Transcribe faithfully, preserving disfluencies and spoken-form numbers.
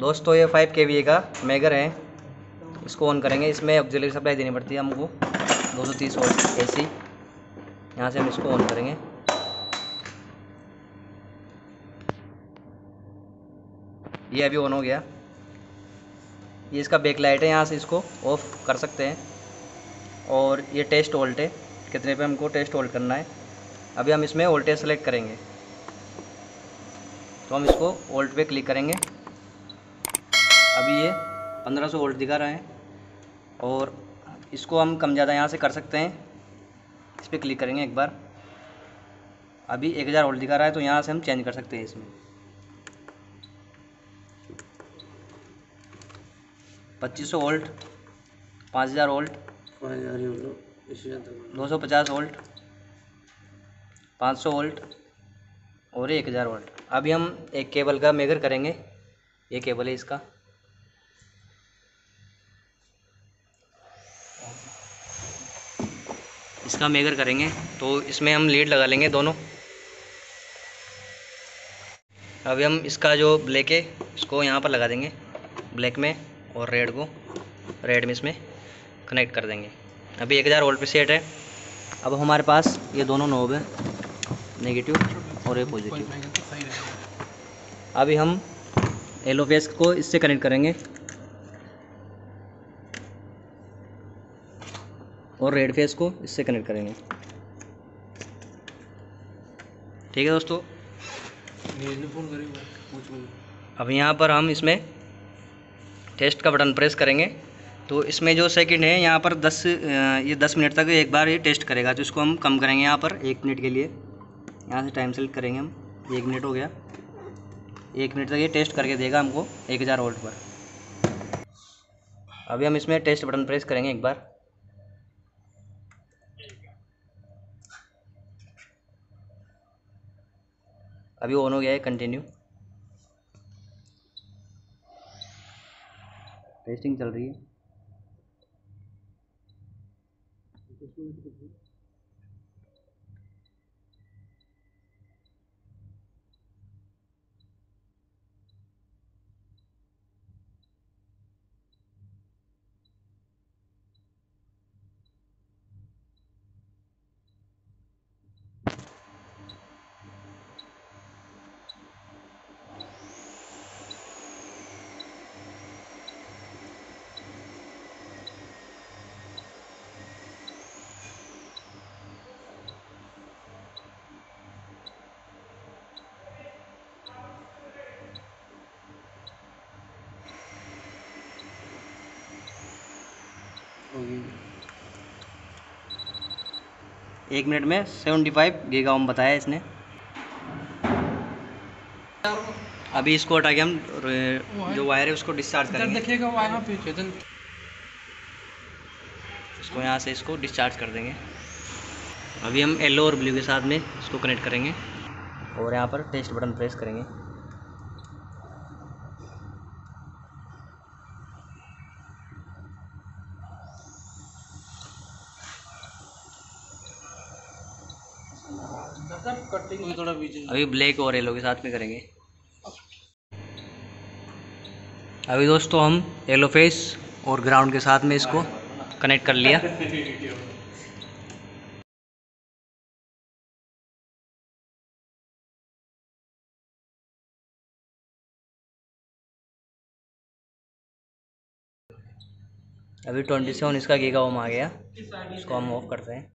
दोस्तों ये फाइव के वी का मेगर है, इसको ऑन करेंगे। इसमें ऑक्सिलरी सप्लाई देनी पड़ती है हमको दो सौ तीस वोल्ट एसी। यहाँ से हम इसको ऑन करेंगे। ये अभी ऑन हो गया। ये इसका बेक लाइट है, यहाँ से इसको ऑफ कर सकते हैं। और ये टेस्ट ओल्ट है, कितने पे हमको टेस्ट ओल्ट करना है। अभी हम इसमें ओल्टेज सेलेक्ट करेंगे, तो हम इसको ओल्ट पे क्लिक करेंगे। अभी ये पंद्रह सौ वोल्ट दिखा रहा है और इसको हम कम ज़्यादा यहाँ से कर सकते हैं। इस पर क्लिक करेंगे एक बार। अभी एक हज़ार वोल्ट दिखा रहा है, तो यहाँ से हम चेंज कर सकते हैं। इसमें पच्चीस सौ वोल्ट, पाँच हज़ार वोल्ट, दो सौ पचास वोल्ट, पाँच सौ वोल्ट और एक हज़ार वोल्ट। अभी हम एक केबल का मेगर करेंगे। ये केबल है इसका। इसका मेगर करेंगे तो इसमें हम लीड लगा लेंगे दोनों। अभी हम इसका जो ब्लैक है इसको यहाँ पर लगा देंगे, ब्लैक में, और रेड को रेड में इसमें कनेक्ट कर देंगे। अभी एक हज़ार वोल्ट पे सेट है। अब हमारे पास ये दोनों नोब है, नेगेटिव और ये पॉजिटिव। अभी हम येलो फेस को इससे कनेक्ट करेंगे और रेड फेस को इससे कनेक्ट करेंगे। ठीक है दोस्तों। अब यहाँ पर हम इसमें टेस्ट का बटन प्रेस करेंगे, तो इसमें जो सेकंड है यहाँ पर दस, ये दस मिनट तक एक बार ये टेस्ट करेगा। तो इसको हम कम करेंगे यहाँ पर एक मिनट के लिए। यहाँ से टाइम सेलेक्ट करेंगे हम। एक मिनट हो गया। एक मिनट तक ये टेस्ट करके देगा हमको एक हज़ार वोल्ट पर। अभी हम इसमें टेस्ट बटन प्रेस करेंगे एक बार। अभी ऑन हो गया है, कंटिन्यू टेस्टिंग चल रही है। एक मिनट में पचहत्तर गीगाओम बताया इसने। अभी इसको हटा के हम जो वायर है उसको डिस्चार्ज करेंगे। देखिएगा वायर पीछे, इसको यहाँ से इसको डिस्चार्ज कर देंगे। अभी हम येलो और ब्लू के साथ में इसको कनेक्ट करेंगे और यहाँ पर टेस्ट बटन प्रेस करेंगे। अभी ब्लैक और येलो के साथ में करेंगे। अभी दोस्तों हम येलो फेस और ग्राउंड के साथ में इसको कनेक्ट कर लिया। अभी सत्ताईस इसका गीगाओम आ गया, इसको हम ऑफ करते हैं।